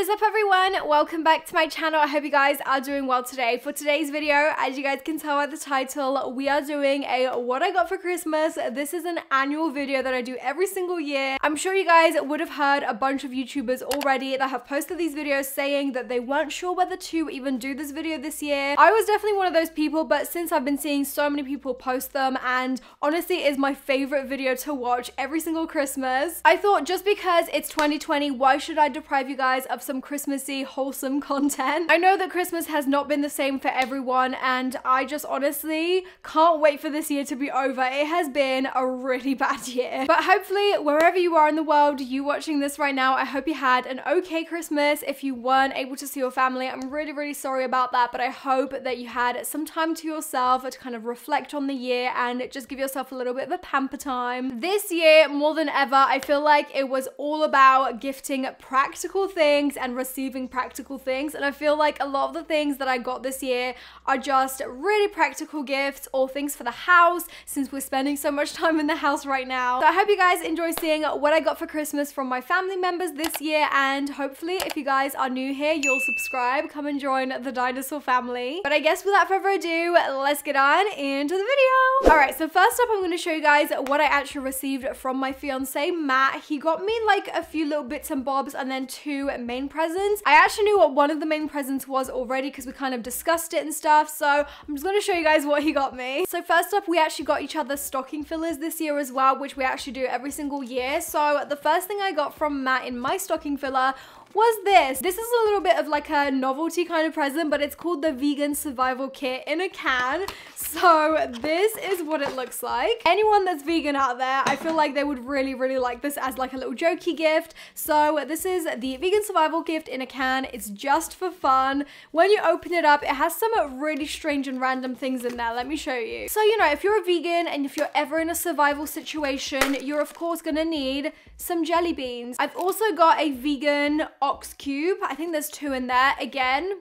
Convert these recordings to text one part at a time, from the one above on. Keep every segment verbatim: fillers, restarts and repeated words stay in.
is up everyone, welcome back to my channel. I hope you guys are doing well today. For today's video, as you guys can tell by the title, we are doing a what I got for Christmas. This is an annual video that I do every single year. I'm sure you guys would have heard a bunch of YouTubers already that have posted these videos saying that they weren't sure whether to even do this video this year. I was definitely one of those people, but since I've been seeing so many people post them, and honestly is my favorite video to watch every single Christmas, I thought just because it's twenty twenty, why should I deprive you guys of some Christmassy wholesome content. I know that Christmas has not been the same for everyone, and I just honestly can't wait for this year to be over. It has been a really bad year, but hopefully wherever you are in the world, you watching this right now, I hope you had an okay Christmas. If you weren't able to see your family, I'm really really sorry about that, but I hope that you had some time to yourself to kind of reflect on the year and just give yourself a little bit of a pamper time. This year more than ever, I feel like it was all about gifting practical things Things and receiving practical things, and I feel like a lot of the things that I got this year are just really practical gifts or things for the house, since we're spending so much time in the house right now. So I hope you guys enjoy seeing what I got for Christmas from my family members this year, and hopefully if you guys are new here, you'll subscribe, come and join the dinosaur family. But I guess without further ado, let's get on into the video. Alright, so first up I'm going to show you guys what I actually received from my fiance Matt. He got me like a few little bits and bobs and then two main presents. I actually knew what one of the main presents was already because we kind of discussed it and stuff, so I'm just going to show you guys what he got me. So first up, we actually got each other stocking fillers this year as well, which we actually do every single year. So the first thing I got from Matt in my stocking filler was this. This is a little bit of like a novelty kind of present, but it's called the Vegan Survival Kit in a can. So this is what it looks like. Anyone that's vegan out there, I feel like they would really, really like this as like a little jokey gift. So this is the Vegan Survival Gift in a can. It's just for fun. When you open it up, it has some really strange and random things in there. Let me show you. So, you know, if you're a vegan and if you're ever in a survival situation, you're of course gonna need some jelly beans. I've also got a vegan ox cube. I think there's two in there. Again,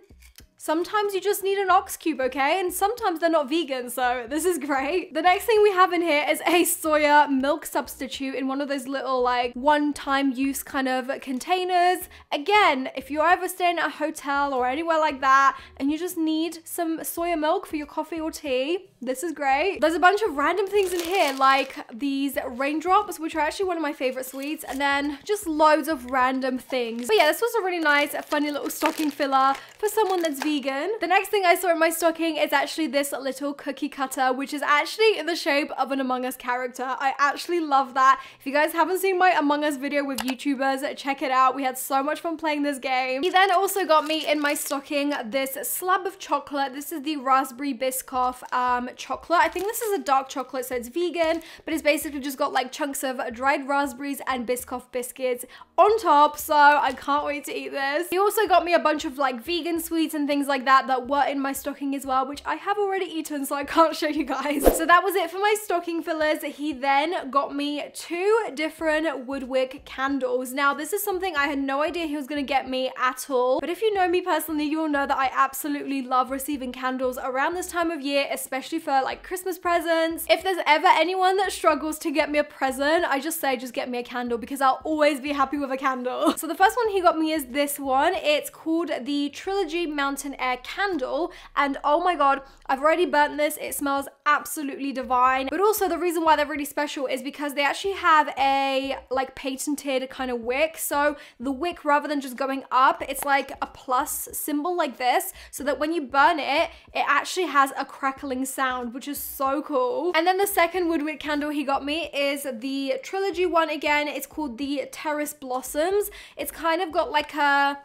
sometimes you just need an ox cube, okay? And sometimes they're not vegan, so this is great. The next thing we have in here is a soya milk substitute in one of those little like one-time use kind of containers. Again, if you're ever staying at a hotel or anywhere like that and you just need some soya milk for your coffee or tea, this is great. There's a bunch of random things in here, like these raindrops, which are actually one of my favorite sweets, and then just loads of random things. But yeah, this was a really nice, funny little stocking filler for someone that's vegan. The next thing I saw in my stocking is actually this little cookie cutter, which is actually in the shape of an Among Us character. I actually love that. If you guys haven't seen my Among Us video with YouTubers, check it out. We had so much fun playing this game. He then also got me in my stocking this slab of chocolate. This is the raspberry Biscoff um, chocolate. I think this is a dark chocolate, so it's vegan, but it's basically just got like chunks of dried raspberries and Biscoff biscuits on top, so I can't wait to eat this. He also got me a bunch of like vegan sweets and things like that that were in my stocking as well, which I have already eaten, so I can't show you guys. So that was it for my stocking fillers. He then got me two different Woodwick candles. Now this is something I had no idea he was gonna get me at all, but if you know me personally, you will know that I absolutely love receiving candles around this time of year, especially for like Christmas presents. If there's ever anyone that struggles to get me a present, I just say just get me a candle, because I'll always be happy with a candle. So the first one he got me is this one. It's called the Trilogy Mountain Air Candle, and oh my god, I've already burnt this. It smells absolutely divine. But also the reason why they're really special is because they actually have a like patented kind of wick. So the wick, rather than just going up, it's like a plus symbol like this, so that when you burn it, it actually has a crackling sound, which is so cool. And then the second Woodwick candle he got me is the Trilogy one again. It's called the Terrace Blossoms. It's kind of got like a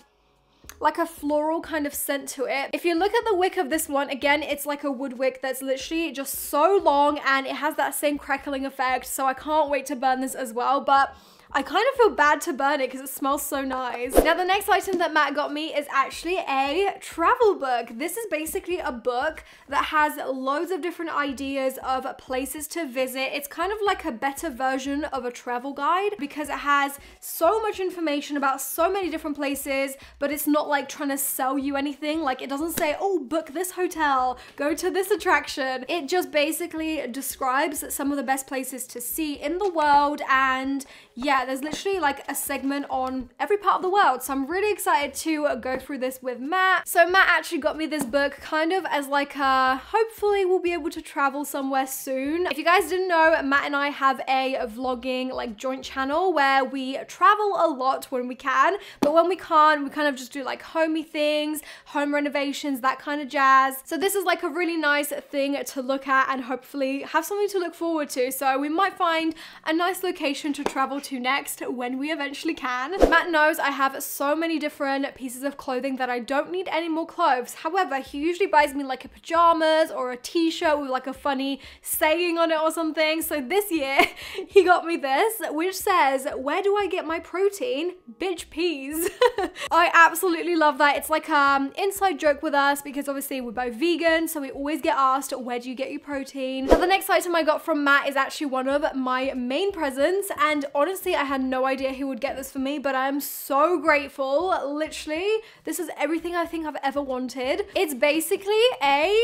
like a floral kind of scent to it. If you look at the wick of this one, again, it's like a wood wick that's literally just so long, and it has that same crackling effect, so I can't wait to burn this as well. But I kind of feel bad to burn it because it smells so nice. Now the next item that Matt got me is actually a travel book. This is basically a book that has loads of different ideas of places to visit. It's kind of like a better version of a travel guide because it has so much information about so many different places, but it's not like trying to sell you anything. Like it doesn't say, oh, book this hotel, go to this attraction. It just basically describes some of the best places to see in the world, and yeah, yeah, there's literally like a segment on every part of the world. So I'm really excited to go through this with Matt. So Matt actually got me this book kind of as like a, hopefully we'll be able to travel somewhere soon. If you guys didn't know, Matt and I have a vlogging like joint channel where we travel a lot when we can, but when we can't, we kind of just do like homey things, home renovations, that kind of jazz. So this is like a really nice thing to look at and hopefully have something to look forward to. So we might find a nice location to travel to next when we eventually can. Matt knows I have so many different pieces of clothing that I don't need any more clothes. However, he usually buys me like a pajamas or a t-shirt with like a funny saying on it or something. So this year he got me this, which says, "Where do I get my protein? Bitch peas." I absolutely love that. It's like um inside joke with us because obviously we're both vegan, so we always get asked, where do you get your protein? Now the next item I got from Matt is actually one of my main presents, and honestly I had no idea he would get this for me, but I am so grateful. Literally, this is everything I think I've ever wanted. It's basically a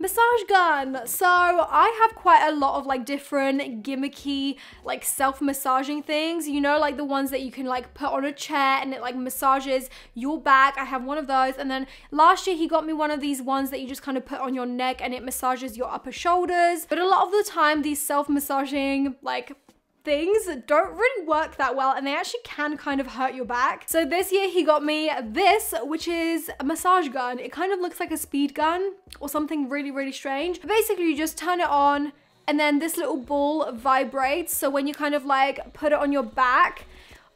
massage gun. So I have quite a lot of like different gimmicky like self-massaging things, you know, like the ones that you can like put on a chair and it like massages your back. I have one of those, and then last year he got me one of these ones that you just kind of put on your neck and it massages your upper shoulders. But a lot of the time these self-massaging like things don't really work that well, and they actually can kind of hurt your back. So this year he got me this, which is a massage gun. It kind of looks like a speed gun or something really, really strange. Basically, you just turn it on and then this little ball vibrates. So when you kind of like put it on your back,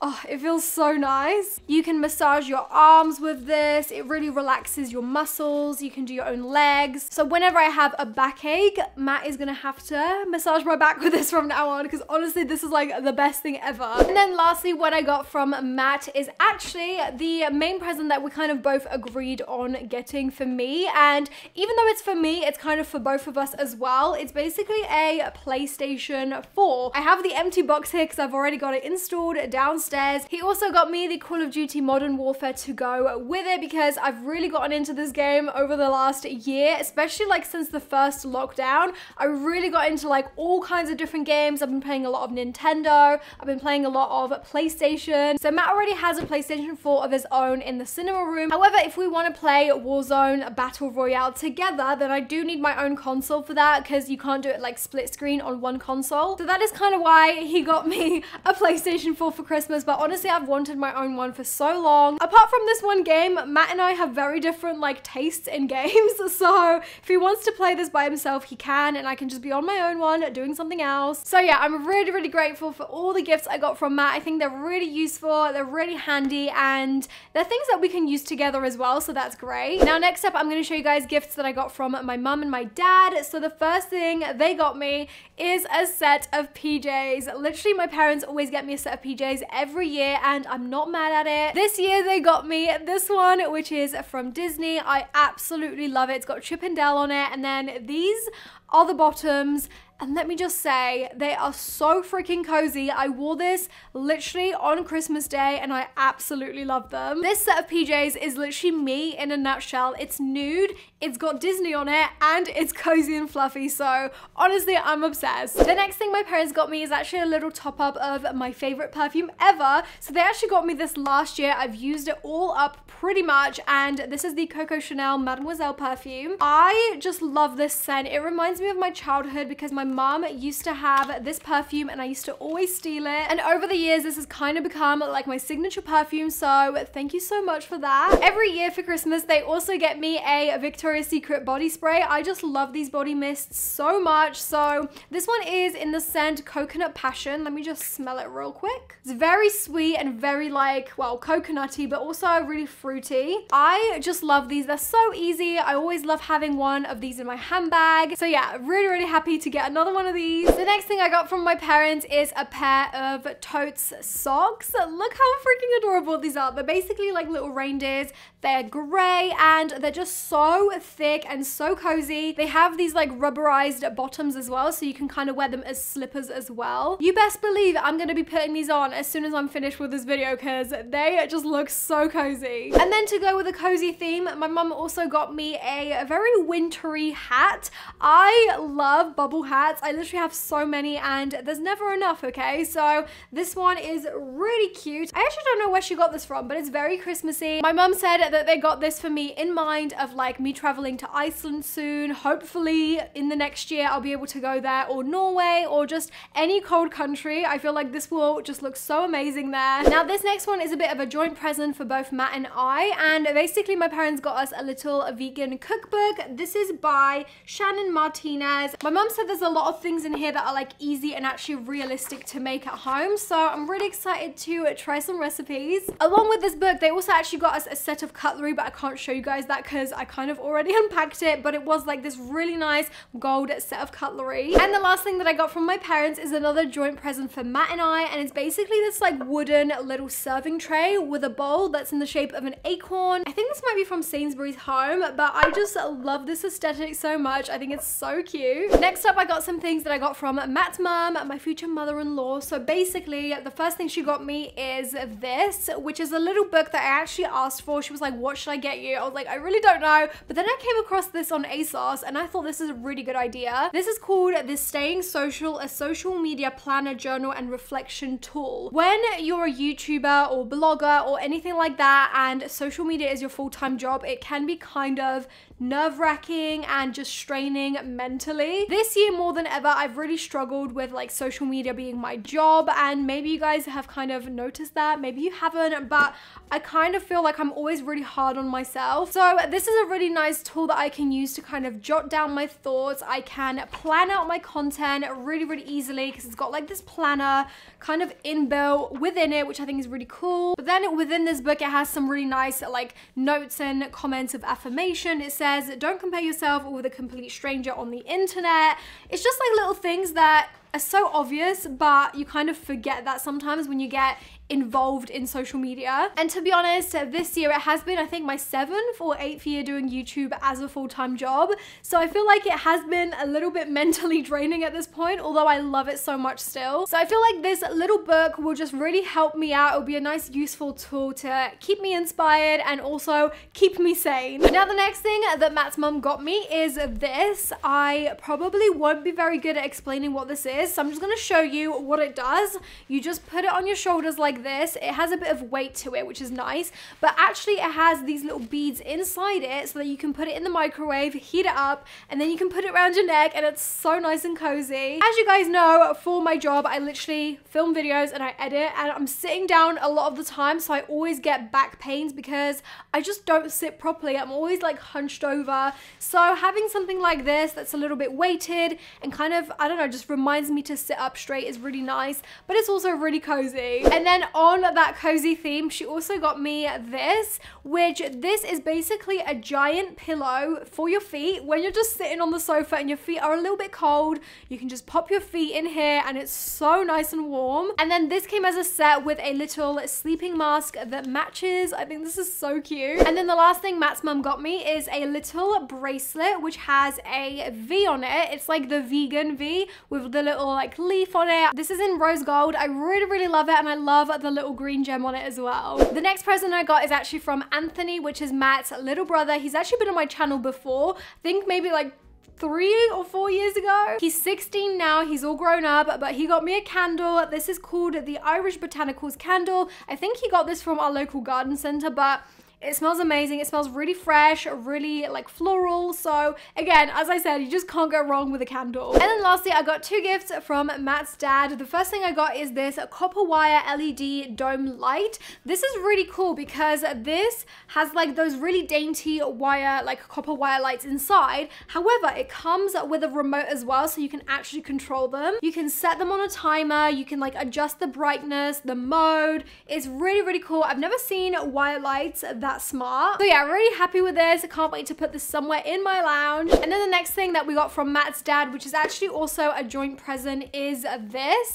oh, it feels so nice. You can massage your arms with this. It really relaxes your muscles. You can do your own legs. So whenever I have a backache, Matt is gonna have to massage my back with this from now on, because honestly, this is like the best thing ever. And then lastly, what I got from Matt is actually the main present that we kind of both agreed on getting for me. And even though it's for me, it's kind of for both of us as well. It's basically a PlayStation four. I have the empty box here because I've already got it installed downstairs. He also got me the Call of Duty Modern Warfare to go with it, because I've really gotten into this game over the last year, especially like since the first lockdown. I really got into like all kinds of different games. I've been playing a lot of Nintendo. I've been playing a lot of PlayStation. So Matt already has a PlayStation four of his own in the cinema room. However, if we want to play Warzone Battle Royale together, then I do need my own console for that, because you can't do it like split screen on one console. So that is kind of why he got me a PlayStation four for Christmas. But honestly, I've wanted my own one for so long. Apart from this one game, Matt and I have very different like tastes in games, so if he wants to play this by himself, he can, and I can just be on my own one doing something else. So yeah, I'm really, really grateful for all the gifts I got from Matt. I think they're really useful, they're really handy, and they're things that we can use together as well, so that's great. Now next up, I'm gonna show you guys gifts that I got from my mum and my dad. So the first thing they got me is a set of P Js. Literally, my parents always get me a set of P Js every year, and I'm not mad at it. This year they got me this one, which is from Disney. I absolutely love it. It's got Chip and Dale on it, and then these are the bottoms. And let me just say, they are so freaking cozy. I wore this literally on Christmas Day and I absolutely love them. This set of P Js is literally me in a nutshell. It's nude, it's got Disney on it, and it's cozy and fluffy. So honestly, I'm obsessed. The next thing my parents got me is actually a little top up of my favorite perfume ever. So they actually got me this last year. I've used it all up pretty much. And this is the Coco Chanel Mademoiselle perfume. I just love this scent. It reminds me of my childhood, because my mom used to have this perfume and I used to always steal it, and over the years this has kind of become like my signature perfume, so thank you so much for that. Every year for Christmas they also get me a Victoria's Secret body spray. I just love these body mists so much. So this one is in the scent Coconut Passion. Let me just smell it real quick. It's very sweet and very like, well, coconutty, but also really fruity. I just love these. They're so easy. I always love having one of these in my handbag. So yeah, really, really happy to get another Another one of these. The next thing I got from my parents is a pair of Totes socks. Look how freaking adorable these are. They're basically like little reindeers. They're grey and they're just so thick and so cozy. They have these like rubberized bottoms as well, so you can kind of wear them as slippers as well. You best believe I'm gonna be putting these on as soon as I'm finished with this video, because they just look so cozy. And then to go with a cozy theme, my mum also got me a very wintry hat. I love bubble hats. hats. I literally have so many and there's never enough, okay? So this one is really cute. I actually don't know where she got this from, but it's very Christmassy. My mum said that they got this for me in mind of like me traveling to Iceland soon. Hopefully in the next year I'll be able to go there, or Norway, or just any cold country. I feel like this will just look so amazing there. Now this next one is a bit of a joint present for both Matt and I, and basically my parents got us a little vegan cookbook. This is by Shannon Martinez. My mum said there's a lot of things in here that are like easy and actually realistic to make at home, so I'm really excited to try some recipes. Along with this book, they also actually got us a set of cutlery, but I can't show you guys that because I kind of already unpacked it, but it was like this really nice gold set of cutlery. And the last thing that I got from my parents is another joint present for Matt and I, and it's basically this like wooden little serving tray with a bowl that's in the shape of an acorn. I think this might be from Sainsbury's home, but I just love this aesthetic so much. I think it's so cute. Next up, I got some things that I got from Matt's mum, my future mother-in-law. So basically, the first thing she got me is this, which is a little book that I actually asked for. She was like, what should I get you? I was like, I really don't know. But then I came across this on ASOS and I thought this is a really good idea. This is called The Staying Social, a social media planner, journal and reflection tool. When you're a YouTuber or blogger or anything like that and social media is your full-time job, it can be kind of nerve-wracking and just straining mentally. This year more than ever, I've really struggled with like social media being my job, and maybe you guys have kind of noticed that, maybe you haven't, but I kind of feel like I'm always really hard on myself. So this is a really nice tool that I can use to kind of jot down my thoughts. I can plan out my content really, really easily because it's got like this planner kind of inbuilt within it, which I think is really cool. But then within this book, it has some really nice like notes and comments of affirmation. It says, don't compare yourself with a complete stranger on the internet. It's just like little things that are so obvious, but you kind of forget that sometimes when you get involved in social media. And to be honest, this year it has been, I think, my seventh or eighth year doing YouTube as a full-time job, so I feel like it has been a little bit mentally draining at this point, although I love it so much still. So I feel like this little book will just really help me out. It'll be a nice useful tool to keep me inspired and also keep me sane. Now the next thing that Matt's mum got me is this. I probably won't be very good at explaining what this is, so I'm just gonna show you what it does. You just put it on your shoulders like this. It has a bit of weight to it, which is nice, but actually it has these little beads inside it so that you can put it in the microwave, heat it up, and then you can put it around your neck, and it's so nice and cozy. As you guys know, for my job I literally film videos and I edit, and I'm sitting down a lot of the time, so I always get back pains because I just don't sit properly. I'm always like hunched over, so having something like this that's a little bit weighted and kind of, I don't know, just reminds me to sit up straight is really nice, but it's also really cozy. And then on that cozy theme, she also got me this, which this is basically a giant pillow for your feet. When you're just sitting on the sofa and your feet are a little bit cold, you can just pop your feet in here and it's so nice and warm. And then this came as a set with a little sleeping mask that matches. I think this is so cute. And then the last thing Matt's mum got me is a little bracelet which has a V on it. It's like the vegan V with the little like leaf on it. This is in rose gold. I really, really love it, and I love the little green gem on it as well. The next present I got is actually from Anthony, which is Matt's little brother. He's actually been on my channel before, I think maybe like three or four years ago. He's sixteen now, he's all grown up, but he got me a candle. This is called the Irish Botanicals candle. I think he got this from our local garden center, but it smells amazing. It smells really fresh, really like floral. So again, as I said, you just can't go wrong with a candle. And then lastly, I got two gifts from Matt's dad. The first thing I got is this copper wire L E D dome light. This is really cool because this has like those really dainty wire, like copper wire lights inside. However, it comes with a remote as well, so you can actually control them. You can set them on a timer. You can like adjust the brightness, the mode. It's really, really cool. I've never seen wire lights that That's smart. So yeah, really happy with this. I can't wait to put this somewhere in my lounge. And then the next thing that we got from Matt's dad, which is actually also a joint present, is this.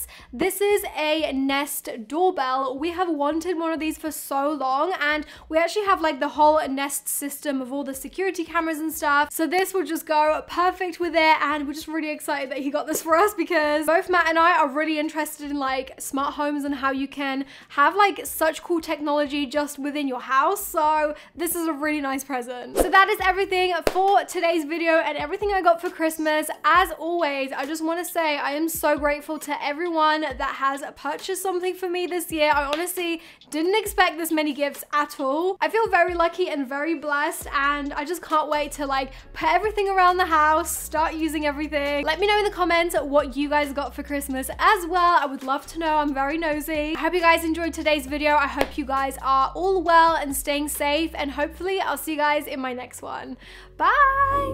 This is a Nest doorbell. We have wanted one of these for so long, and we actually have like the whole Nest system of all the security cameras and stuff. So this will just go perfect with it, and we're just really excited that he got this for us because both Matt and I are really interested in like smart homes and how you can have like such cool technology just within your house. So So this is a really nice present. So that is everything for today's video and everything I got for Christmas. As always, I just want to say I am so grateful to everyone that has purchased something for me this year. I honestly didn't expect this many gifts at all. I feel very lucky and very blessed, and I just can't wait to like put everything around the house, start using everything. Let me know in the comments what you guys got for Christmas as well. I would love to know. I'm very nosy. I hope you guys enjoyed today's video. I hope you guys are all well and staying safe, and hopefully I'll see you guys in my next one. Bye!